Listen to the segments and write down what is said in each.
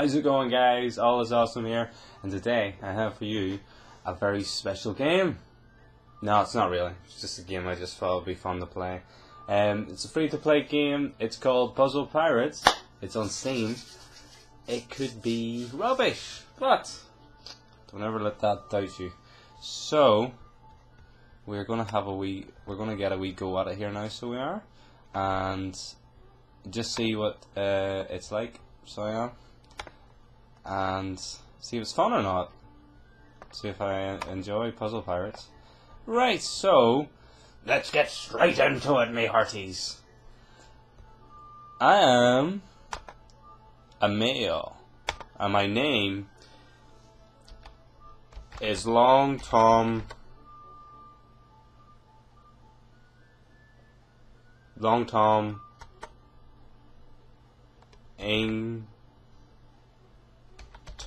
How's it going, guys? All is awesome here, and today I have for you a very special game. No, it's not really. It's just a game I just thought would be fun to play. It's a free-to-play game. It's called Puzzle Pirates. It's on Steam. It could be rubbish, but don't ever let that doubt you. So we're gonna have a wee. We're gonna get a wee go at it here now. So we are, and just see what it's like. So I am. And see if it's fun or not. See if I enjoy Puzzle Pirates. Right, so let's get straight into it, me hearties. I am a male, and my name is Long Tom. Long Tom Aang.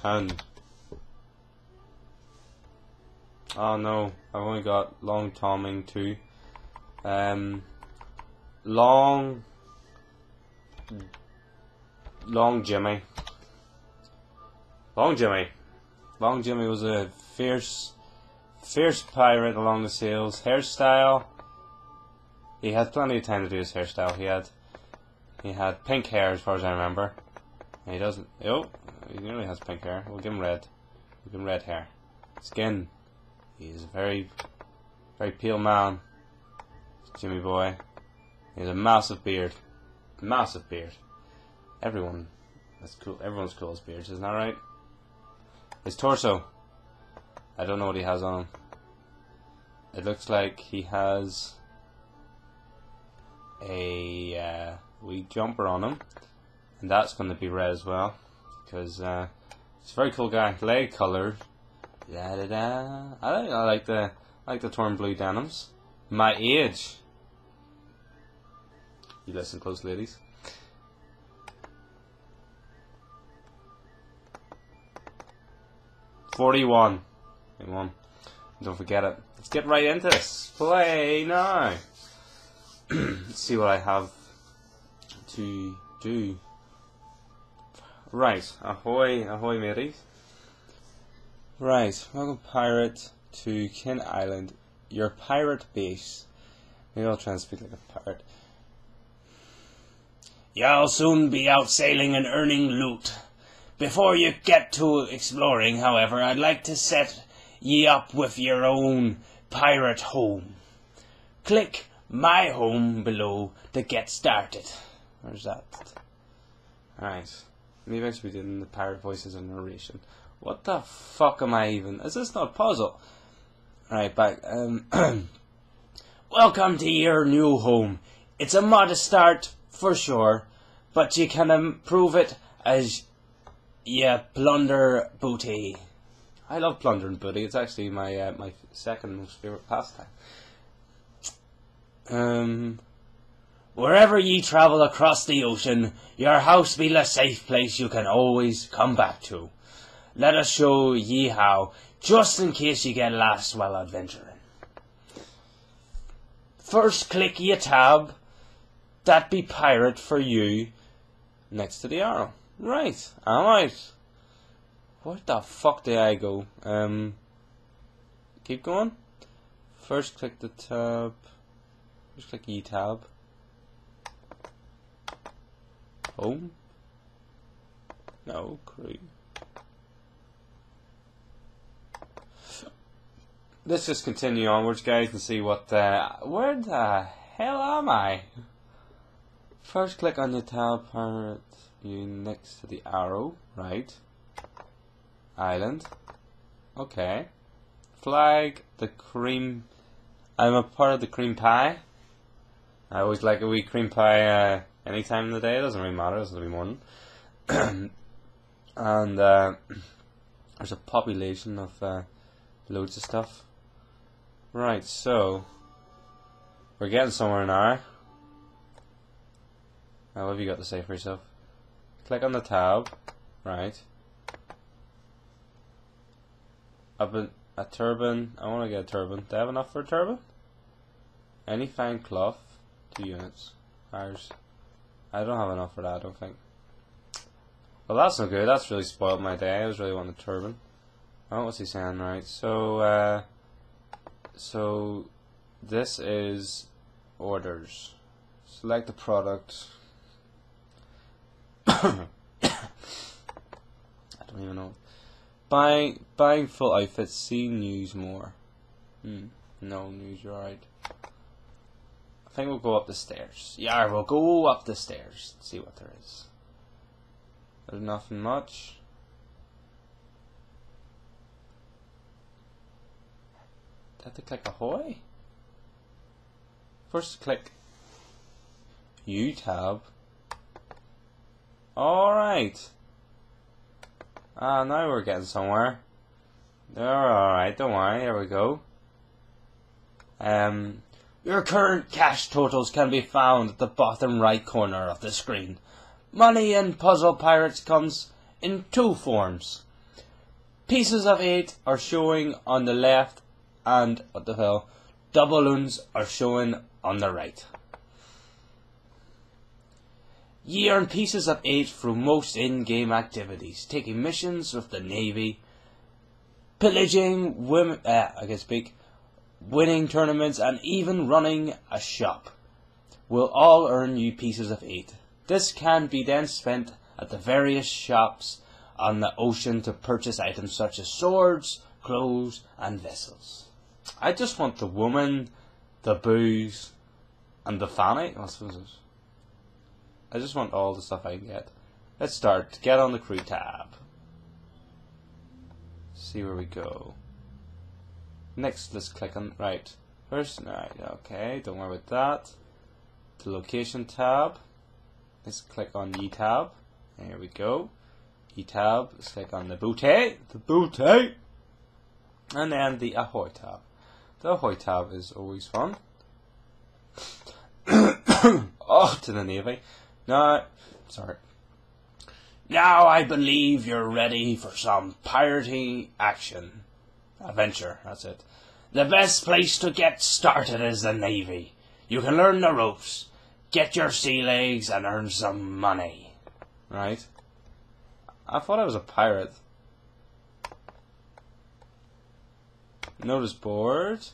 Oh no, I've only got Long Tomming 2. Long Jimmy. Long Jimmy. Long Jimmy was a fierce pirate along the seals. Hairstyle. He had plenty of time to do his hairstyle. He had pink hair as far as I remember. And he doesn't. Oh, he nearly has pink hair. We'll give him red. We'll give him red hair. Skin. He's a very pale man. Jimmy boy. He has a massive beard. Massive beard. Everyone. That's cool. Everyone's cool as beards, isn't that right? His torso. I don't know what he has on him. It looks like he has a wee jumper on him. And that's going to be red as well, because it's a very cool guy. Leg color, da da da. I like the torn blue denims. My age. You listen close, ladies. Forty-one. Don't forget it. Let's get right into this. Play now. Let's see what I have to do. Right, ahoy, ahoy mateys. Right, welcome pirate to Kin Island, your pirate base. Maybe I'll try and speak like a pirate. Y'all soon be out sailing and earning loot. Before you get to exploring, however, I'd like to set ye up with your own pirate home. Click my home below to get started. Where's that? Alright. Maybe I should be doing the pirate voices and narration. What the fuck am I even? Is this not a puzzle? Alright, back. Welcome to your new home. It's a modest start, for sure, but you can improve it as you plunder booty. I love plundering booty. It's actually my my second most favorite pastime. Wherever ye travel across the ocean, your house be a safe place you can always come back to. Let us show ye how, just in case ye get lost while adventuring. First, click ye tab that be pirate for you next to the arrow. Right, I'm out. Where the fuck did I go? Keep going. First, click the tab. Just click E tab. Home? No, crew. Let's just continue onwards, guys, and see what where the hell am I? First, click on the tab pirate view next to the arrow. Right. Island. Okay. Flag. The cream. I'm a part of the cream pie. I always like a wee cream pie. Any time of the day, it doesn't really matter, it's going to be morning. And there's a population of loads of stuff. Right, so we're getting somewhere now. Now, what have you got to say for yourself? Click on the tab. Right. A turban. I want to get a turban. Do I have enough for a turban? Any fine cloth. 2 units. Ours. I don't have enough for that, I don't think. Well, that's no good. That's really spoiled my day. I was really wanting a turban. Oh, what's he saying? Right. So, so this is orders. Select the product. I don't even know. Buying full outfits. See news more. No news. You're right. I think we'll go up the stairs. Yeah, we'll go up the stairs. Let's see what there is. There's nothing much. Did I have to click ahoy? First click U tab. Alright. Ah, now we're getting somewhere. They're alright, don't worry, here we go. Your current cash totals can be found at the bottom right corner of the screen. Money in Puzzle Pirates comes in two forms. Pieces of 8 are showing on the left, and what the hell, doubloons are showing on the right. Ye earn pieces of 8 from most in-game activities, taking missions with the Navy, pillaging women, winning tournaments, and even running a shop. Will all earn you pieces of 8. This can be then spent at the various shops on the ocean to purchase items such as swords, clothes, and vessels. I just want the woman, the booze, and the fanny. I just want all the stuff I can get. Let's start. Get on the crew tab. See where we go. Next, let's click on right. First, right, okay, don't worry about that. The location tab. Let's click on E tab. There we go. E tab. Let's click on the booty. The booty. And then the ahoy tab. The ahoy tab is always fun. Oh, to the Navy. No, sorry. Now I believe you're ready for some piratey action. Adventure, that's it. The best place to get started is the Navy. You can learn the ropes. Get your sea legs and earn some money. Right? I thought I was a pirate. Notice board.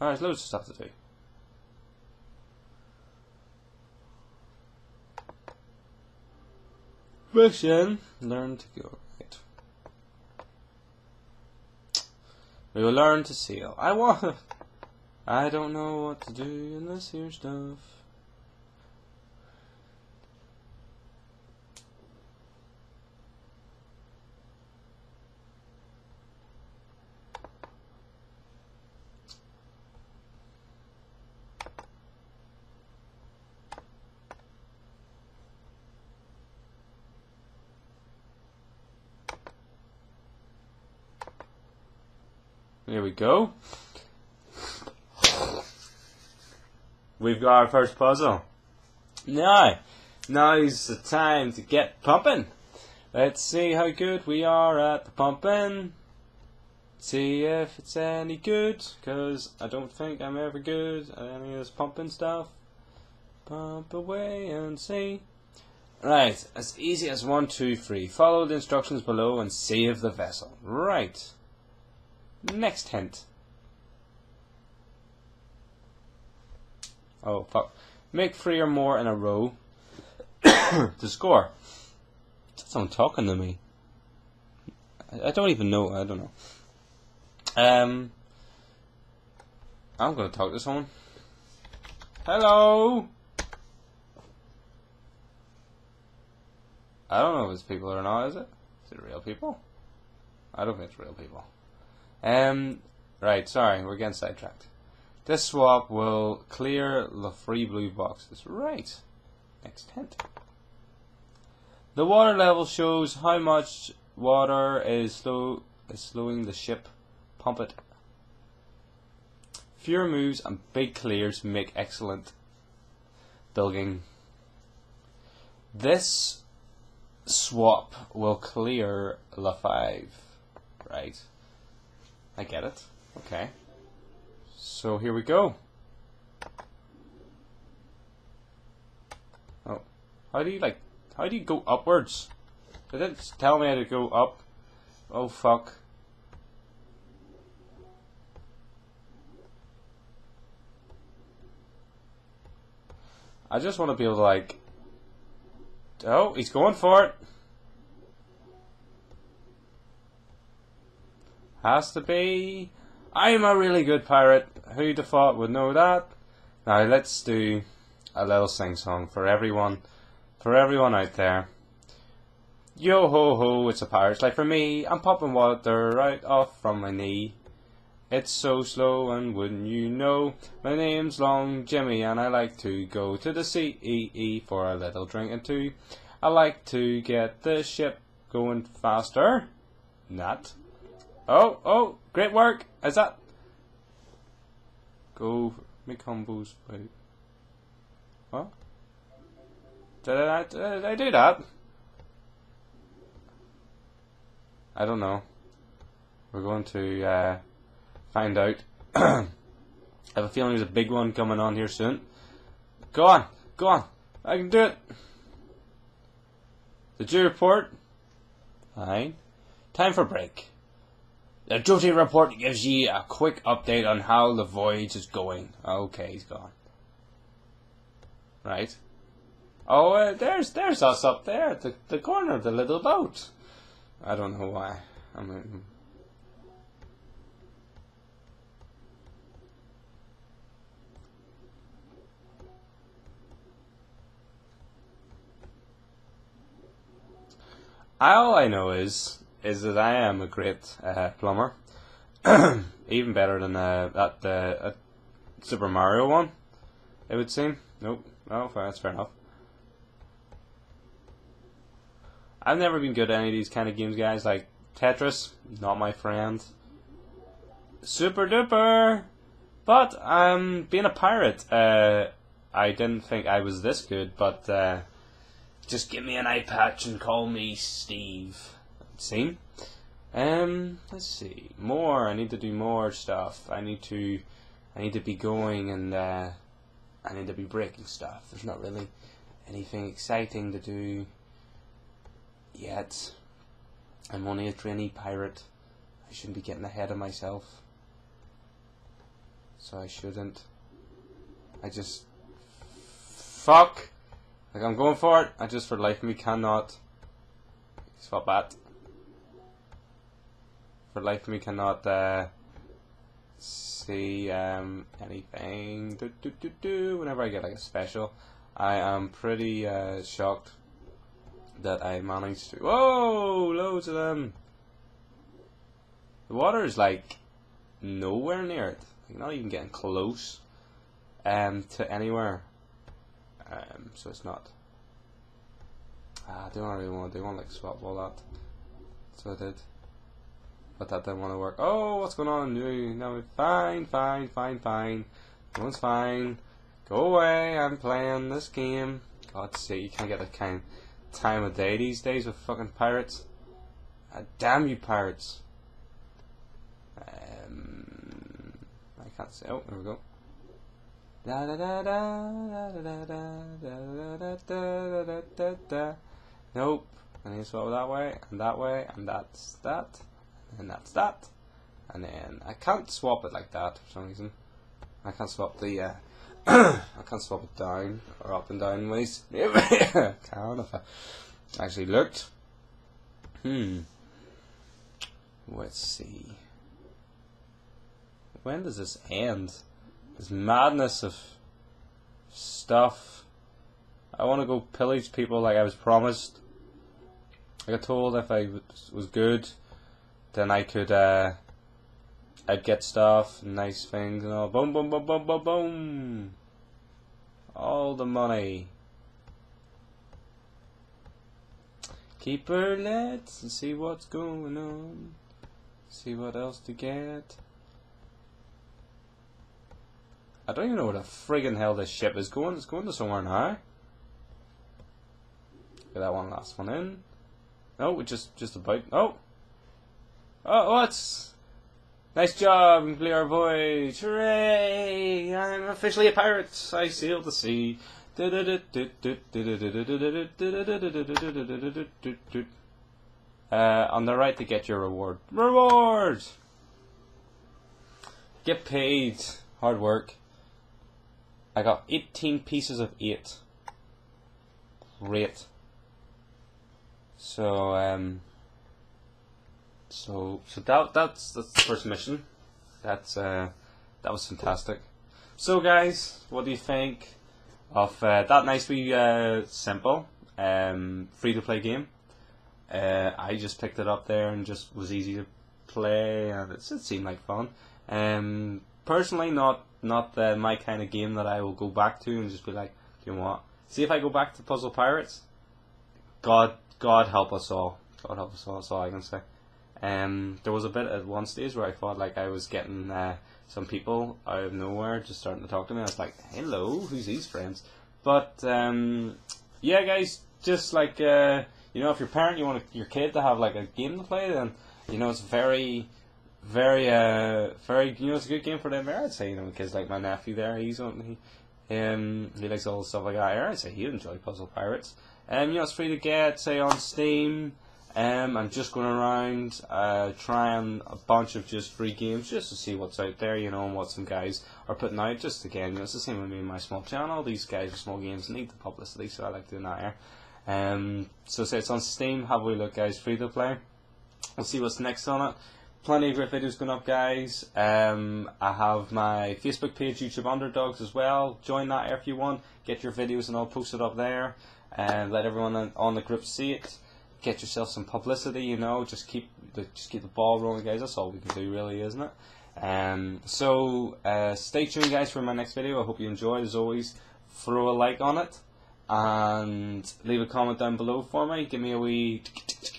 Oh, there's loads of stuff to do. Mission. Learn to go. Right. We will learn to sail. I don't know what to do in this here stuff. Here we go. We've got our first puzzle. Now's the time to get pumping. Let's see how good we are at the pumping. See if it's any good, because I don't think I'm ever good at any of this pumping stuff. Pump away and see. Right, as easy as 1, 2, 3. Follow the instructions below and save the vessel. Right. Next hint. Oh fuck. Make 3 or more in a row to score. Someone talking to me. I don't even know. I don't know. I'm gonna talk to someone. Hello. I don't know if it's people or not. Is it? Is it real people? I don't think it's real people. Right. Sorry, we're getting sidetracked. This swap will clear the 3 blue boxes. Right. Next hint. The water level shows how much water is slowing the ship. Pump it. Fewer moves and big clears make excellent building. This swap will clear the 5. Right. I get it. Okay. So here we go. Oh, how do you like? How do you go upwards? Did it tell me how to go up? Oh fuck. I just want to be able to like... Oh, he's going for it. Has to be. I'm a really good pirate. Who'd have thought would know that? Now let's do a little sing song for everyone. For everyone out there. Yo ho ho, it's a pirate's life for me. I'm popping water right off from my knee. It's so slow and wouldn't you know. My name's Long Jimmy and I like to go to the sea for a little drink and two. I like to get the ship going faster. Not. Oh, oh, great work. Is that? Go make combos. Wait. What? Did I do that? I don't know. We're going to find out. I have a feeling there's a big one coming on here soon. Go on, go on. I can do it. Did you report? Fine. Time for break. The duty report gives ye a quick update on how the voyage is going. Okay, he's gone. Right. Oh, there's us up there at the corner of the little boat. I don't know why. I mean... All I know is that I am a great plumber, even better than that Super Mario one, it would seem. Nope, oh, that's fair enough. I've never been good at any of these kind of games, guys. Like Tetris, not my friend. Super duper, but being a pirate, I didn't think I was this good. But just give me an eye patch and call me Steve. Seen. Let's see. More. I need to do more stuff. I need to be going and I need to be breaking stuff. There's not really anything exciting to do yet. I'm only a trainee pirate. I shouldn't be getting ahead of myself. So I shouldn't. I just fuck. Like I'm going for it. I just for life me cannot swap that. For life me cannot see anything. Whenever I get like a special, I am pretty shocked that I managed to. Whoa, loads of them. The water is like nowhere near it. Like, not even getting close to anywhere. So it's not. I don't really want to do one like swap all that. So I did. But that didn't want to work. Oh, what's going on? No, fine. No one's fine. Go away. I'm playing this game. God's sake, you can't get that kind of time of day these days with fucking pirates. Ah, damn you, pirates. I can't say. Oh, there we go. Da da da da da da da da da da da da da. Nope. I need to swap that way and that way, and that's that. And that's that, and then I can't swap it like that for some reason. I can't swap the I can't swap it down or up and down ways. I can't if I actually looked. Let's see. When does this end? This madness of stuff. I want to go pillage people like I was promised. I got told if I was good, then I could, I'd get stuff, nice things and all. Boom, boom, boom, boom, boom, boom. All the money. Keep her lit and see what's going on. See what else to get. I don't even know where the friggin' hell this ship is going. It's going to somewhere now. Get that one last one in. No, it's just about. Oh. Oh, what's? Nice job, complete our voyage. Hooray! I'm officially a pirate. I sailed the sea. On the right to get your reward. Rewards! Get paid. Hard work. I got 18 pieces of 8. Great. So, that's the first mission. That was fantastic. So guys, what do you think of that nice wee simple free to play game? I just picked it up there and just was easy to play, and it seemed like fun. Personally, not my kind of game that I will go back to and just be like, do you know what? See if I go back to Puzzle Pirates. God help us all. God help us all. That's all I can say. There was a bit at one stage where I thought like I was getting some people out of nowhere just starting to talk to me. I was like, hello, who's these friends? But yeah, guys, just like you know, if you're a parent, you want your kid to have like a game to play, then you know it's very, very you know, it's a good game for them. I'd say, you know, because like my nephew there, he likes all the stuff like that. I'd say he'd enjoy Puzzle Pirates. You know, it's free to get, say, on Steam. I'm just going around trying a bunch of just free games just to see what's out there, you know, and what some guys are putting out. Just again, you know, it's the same with me and my small channel. These guys with small games need the publicity, so I like doing that here. So say it's on Steam. Have a look, guys. Free to play. We'll see what's next on it. Plenty of great videos going up, guys. I have my Facebook page, YouTube Underdogs, as well. Join that if you want. Get your videos and I'll post it up there. And let everyone on the group see it. Get yourself some publicity, you know. Just keep the ball rolling, guys. That's all we can do, really, isn't it? So stay tuned, guys, for my next video. I hope you enjoyed. As always, throw a like on it and leave a comment down below for me. Give me a wee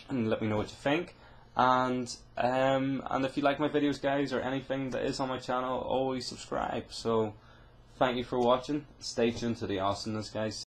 and let me know what you think. And if you like my videos, guys, or anything that is on my channel, always subscribe. So thank you for watching. Stay tuned to the awesomeness, guys.